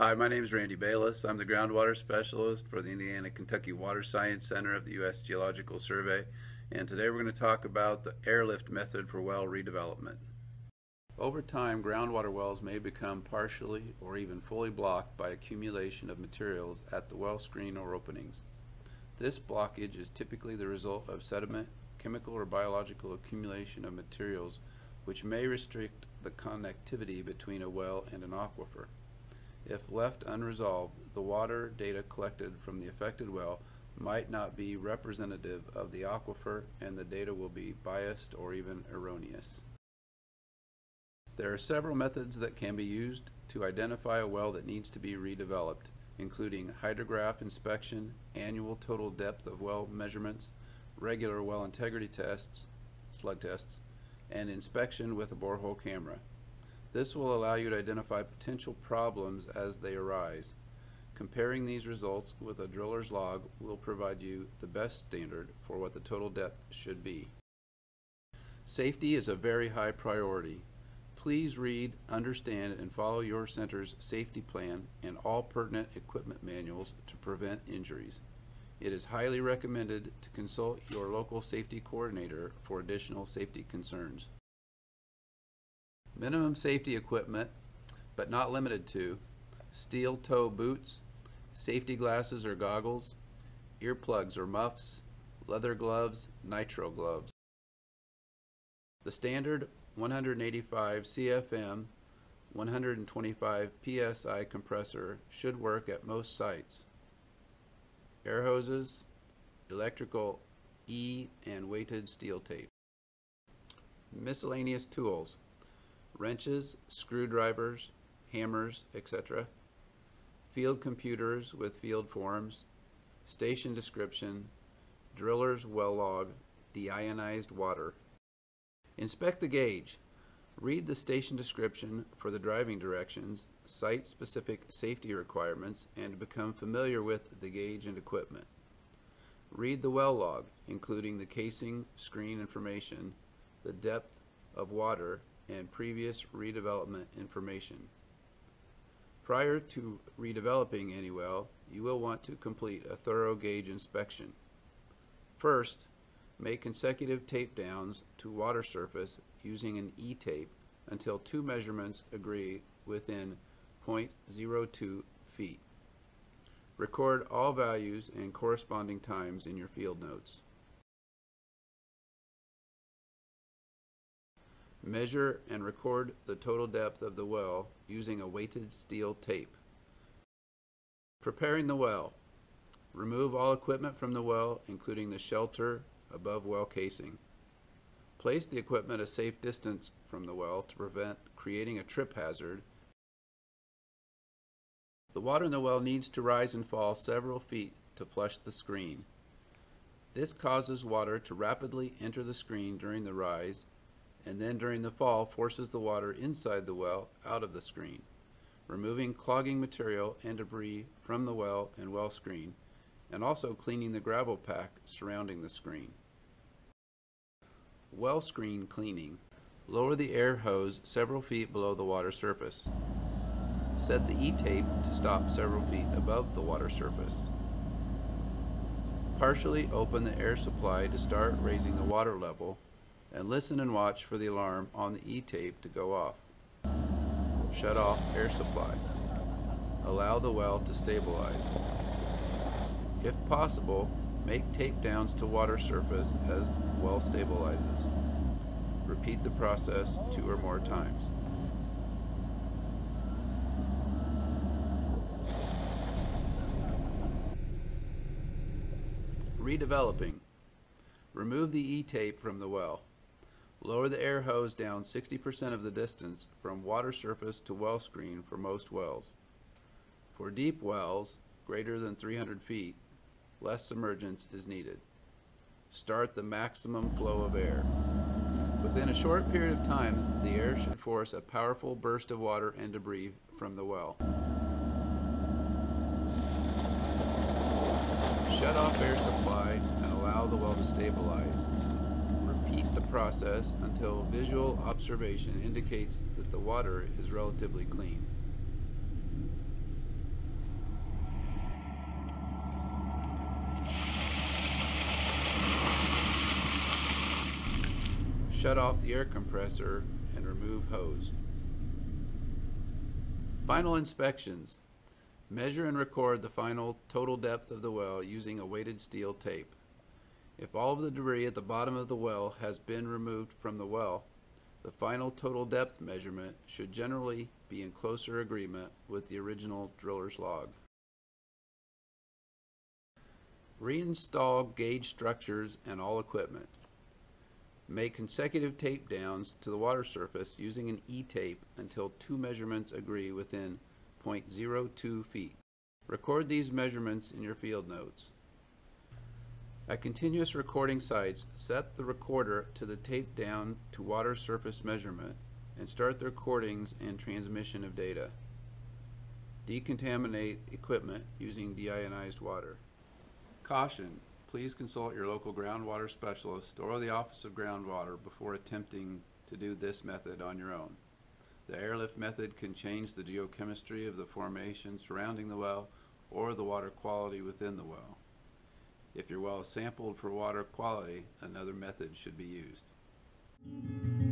Hi, my name is Randy Bayless. I'm the groundwater specialist for the Indiana-Kentucky Water Science Center of the U.S. Geological Survey, and today we're going to talk about the airlift method for well redevelopment. Over time, groundwater wells may become partially or even fully blocked by accumulation of materials at the well screen or openings. This blockage is typically the result of sediment, chemical or biological accumulation of materials, which may restrict the connectivity between a well and an aquifer. If left unresolved, the water data collected from the affected well might not be representative of the aquifer, and the data will be biased or even erroneous. There are several methods that can be used to identify a well that needs to be redeveloped, including hydrograph inspection, annual total depth of well measurements, regular well integrity tests, slug tests, and inspection with a borehole camera. This will allow you to identify potential problems as they arise. Comparing these results with a driller's log will provide you the best standard for what the total depth should be. Safety is a very high priority. Please read, understand, and follow your center's safety plan and all pertinent equipment manuals to prevent injuries. It is highly recommended to consult your local safety coordinator for additional safety concerns. Minimum safety equipment, but not limited to, steel toe boots, safety glasses or goggles, earplugs or muffs, leather gloves, nitrile gloves. The standard 185 CFM 125 PSI compressor should work at most sites. Air hoses, electrical E and weighted steel tape. Miscellaneous tools: wrenches, screwdrivers, hammers, etc. Field computers with field forms, station description, driller's well log, deionized water. Inspect the gauge. Read the station description for the driving directions, site-specific safety requirements, and become familiar with the gauge and equipment. Read the well log, including the casing, screen information, the depth of water, and previous redevelopment information. Prior to redeveloping any well, you will want to complete a thorough gauge inspection. First, make consecutive tape downs to water surface using an E-tape until two measurements agree within 0.02 feet. Record all values and corresponding times in your field notes. Measure and record the total depth of the well using a weighted steel tape. Preparing the well. Remove all equipment from the well, including the shelter above well casing. Place the equipment a safe distance from the well to prevent creating a trip hazard. The water in the well needs to rise and fall several feet to flush the screen. This causes water to rapidly enter the screen during the rise, and then during the fall forces the water inside the well out of the screen, removing clogging material and debris from the well and well screen, and also cleaning the gravel pack surrounding the screen. Well screen cleaning. Lower the air hose several feet below the water surface. Set the E-tape to stop several feet above the water surface. Partially open the air supply to start raising the water level, and listen and watch for the alarm on the E-tape to go off. Shut off air supply. Allow the well to stabilize. If possible, make tape downs to water surface as the well stabilizes. Repeat the process 2 or more times. Redeveloping. Remove the E-tape from the well. Lower the air hose down 60% of the distance from water surface to well screen for most wells. For deep wells, greater than 300 feet, less submergence is needed. Start the maximum flow of air. Within a short period of time, the air should force a powerful burst of water and debris from the well. Shut off air supply and allow the well to stabilize. Repeat the process until visual observation indicates that the water is relatively clean. shut off the air compressor, and remove hose. Final inspections. Measure and record the final total depth of the well using a weighted steel tape. If all of the debris at the bottom of the well has been removed from the well, the final total depth measurement should generally be in closer agreement with the original driller's log. Reinstall gauge structures and all equipment. Make consecutive tape downs to the water surface using an E-tape until two measurements agree within 0.02 feet. Record these measurements in your field notes. At continuous recording sites, set the recorder to the tape down to water surface measurement and start the recordings and transmission of data. Decontaminate equipment using deionized water. Caution: please consult your local groundwater specialist or the Office of Groundwater before attempting to do this method on your own. The airlift method can change the geochemistry of the formation surrounding the well or the water quality within the well. If your well is sampled for water quality, another method should be used.